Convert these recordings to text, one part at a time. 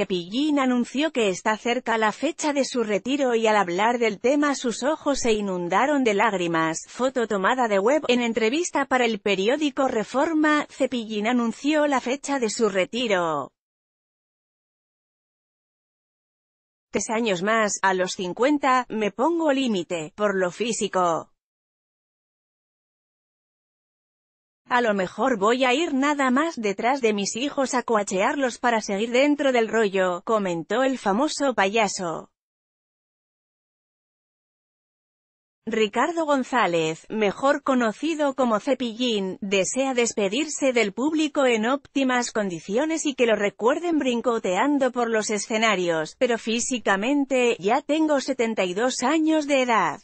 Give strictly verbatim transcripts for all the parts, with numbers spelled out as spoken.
Cepillín anunció que está cerca la fecha de su retiro y al hablar del tema sus ojos se inundaron de lágrimas. Foto tomada de web. En entrevista para el periódico Reforma, Cepillín anunció la fecha de su retiro. Tres años más, a los cincuenta, me pongo límite, por lo físico. A lo mejor voy a ir nada más detrás de mis hijos a coachearlos para seguir dentro del rollo, comentó el famoso payaso. Ricardo González, mejor conocido como Cepillín, desea despedirse del público en óptimas condiciones y que lo recuerden brincoteando por los escenarios, pero físicamente, ya tengo setenta y dos años de edad.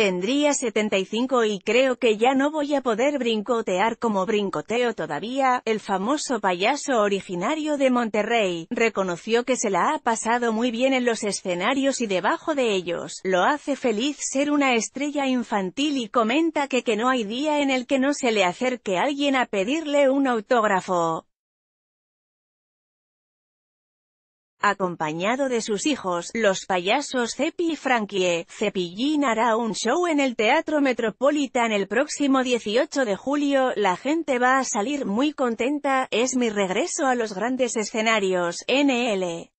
Tendría setenta y cinco y creo que ya no voy a poder brincotear como brincoteo todavía. El famoso payaso originario de Monterrey reconoció que se la ha pasado muy bien en los escenarios y debajo de ellos. Lo hace feliz ser una estrella infantil y comenta que, que no hay día en el que no se le acerque alguien a pedirle un autógrafo. Acompañado de sus hijos, los payasos Cepi y Frankie, Cepillín hará un show en el Teatro Metropolitano el próximo dieciocho de julio. La gente va a salir muy contenta, es mi regreso a los grandes escenarios, N L.